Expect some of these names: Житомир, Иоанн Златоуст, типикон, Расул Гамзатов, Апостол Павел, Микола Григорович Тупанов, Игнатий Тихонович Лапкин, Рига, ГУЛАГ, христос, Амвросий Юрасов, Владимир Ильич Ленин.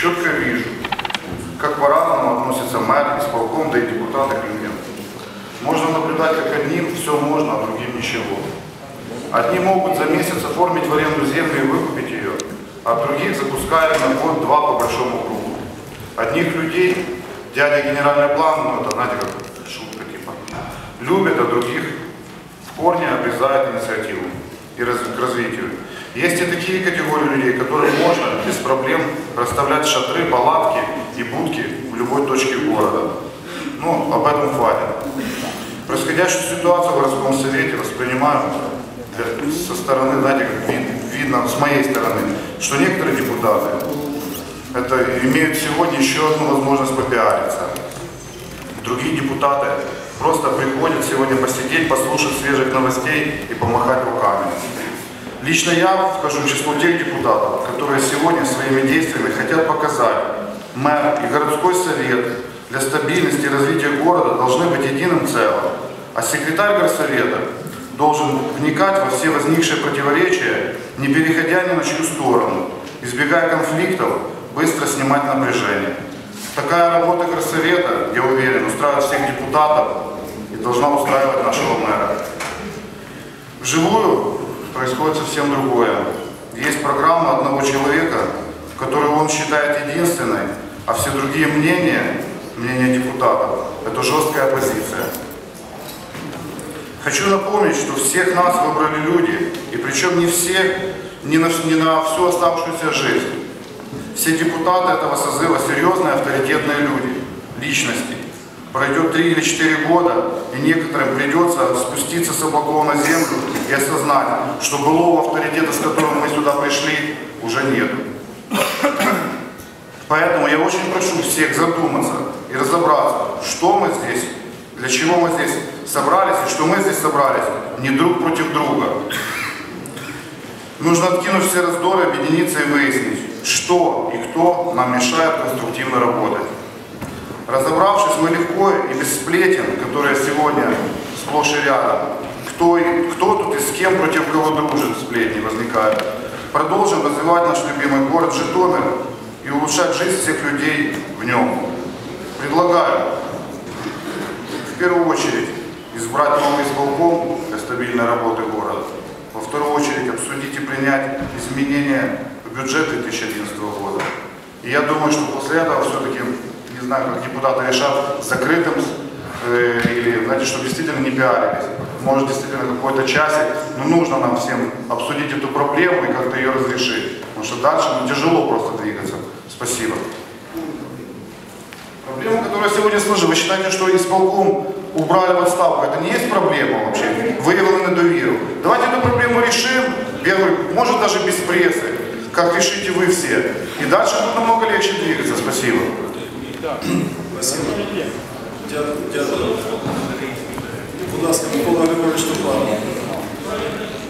четко вижу, как по-разному относятся мэр, исполком, да и депутаты к людям. Можно наблюдать, как одним все можно, а другим ничего. Одни могут за месяц оформить в аренду землю и выкупить ее, а других запускают на год-два по большому кругу. Одних людей, дядя генеральный план, ну это, знаете, как шутка типа, любят, а других в корне обрезают инициативу и к развитию. Есть и такие категории людей, которые можно без проблем расставлять шатры, палатки и будки в любой точке города. Ну, об этом хватит. Происходящую ситуацию в городском совете воспринимаю со стороны, знаете, как видно, с моей стороны, что некоторые депутаты имеют сегодня еще одну возможность попиариться. Другие депутаты просто приходят сегодня посидеть, послушать свежих новостей и помахать руками. Лично я вхожу в число тех депутатов, которые сегодня своими действиями хотят показать, мэр и городской совет для стабильности и развития города должны быть единым целым, а секретарь горсовета должен вникать во все возникшие противоречия, не переходя ни на чью сторону, избегая конфликтов, быстро снимать напряжение. Такая работа горсовета, я уверен, устраивает всех депутатов и должна устраивать нашего мэра. Вживую происходит совсем другое. Есть программа одного человека, которую он считает единственной, а все другие мнения, мнения депутатов, это жесткая оппозиция. Хочу напомнить, что всех нас выбрали люди, и причем не все, не на всю оставшуюся жизнь. Все депутаты этого созыва серьезные, авторитетные люди, личности. Пройдет 3 или 4 года, и некоторым придется спуститься с облаков на землю и осознать, что былого авторитета, с которым мы сюда пришли, уже нет. Поэтому я очень прошу всех задуматься и разобраться, что мы здесь, для чего мы здесь собрались, и что мы здесь собрались не друг против друга. Нужно откинуть все раздоры, объединиться и выяснить, что и кто нам мешает конструктивно работать. Разобравшись, мы легко и без сплетен, которые сегодня сплошь и рядом, кто тут и с кем против кого дружит, сплетни возникают, продолжим развивать наш любимый город Житомир и улучшать жизнь всех людей в нем. Предлагаю в первую очередь избрать новый исполком для стабильной работы города. Во вторую очередь обсудить и принять изменения в бюджет 2011 года. И я думаю, что после этого все-таки, не знаю, как депутаты решат, закрытым или, знаете, чтобы действительно не пиарились. Может, действительно какой-то часик, но нужно нам всем обсудить эту проблему и как-то ее разрешить. Потому что дальше тяжело просто двигаться. Спасибо. Проблема, которая сегодня сложилась, вы считаете, что исполком убрали в отставку, это не есть проблема вообще, выявлены недовіру. Давайте эту проблему решим, я говорю, может даже без прессы, как решите вы все. И дальше будет намного легче двигаться. Спасибо. Спасибо. Дякую. Будь ласка, Микола Григорович Тупанов.